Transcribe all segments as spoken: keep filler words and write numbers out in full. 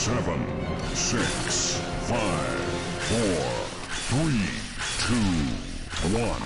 seven, six, five, four, three, two, one.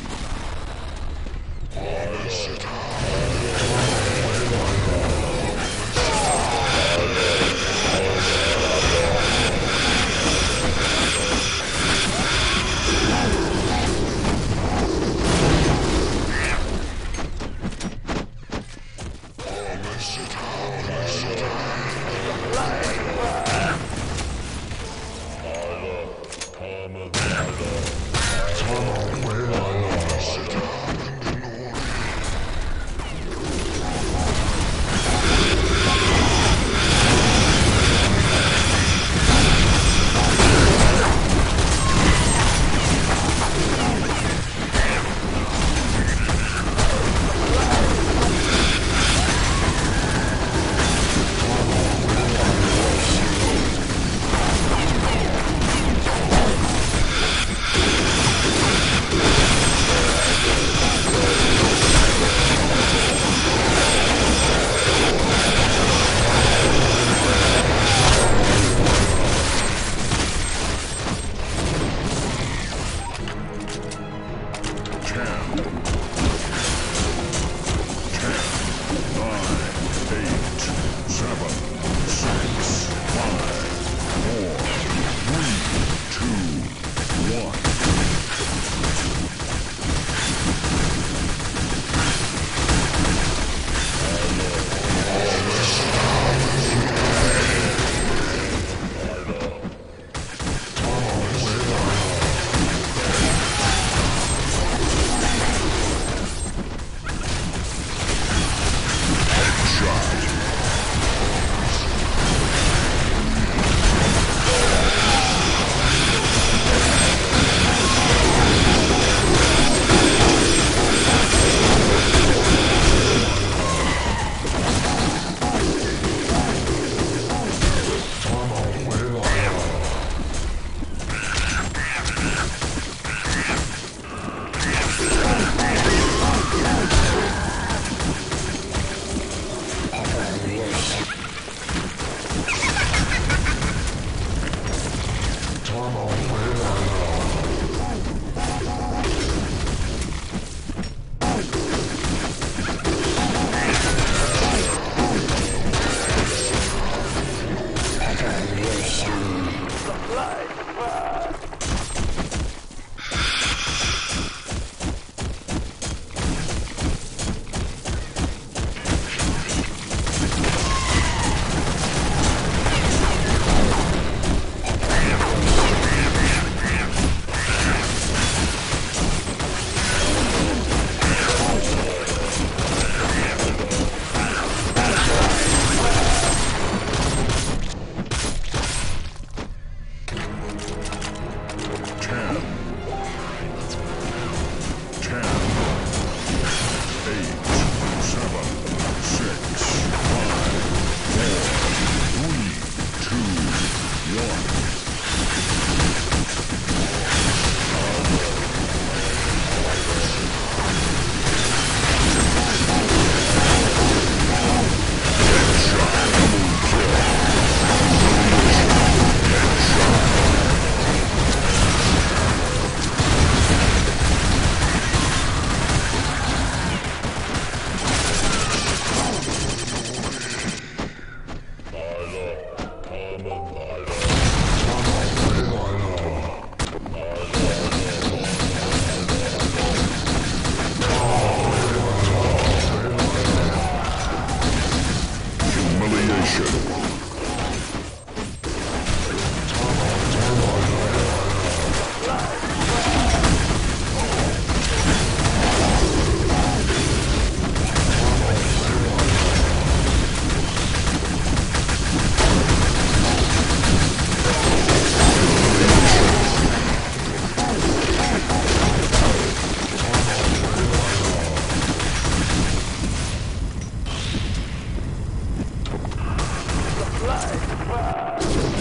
Blood!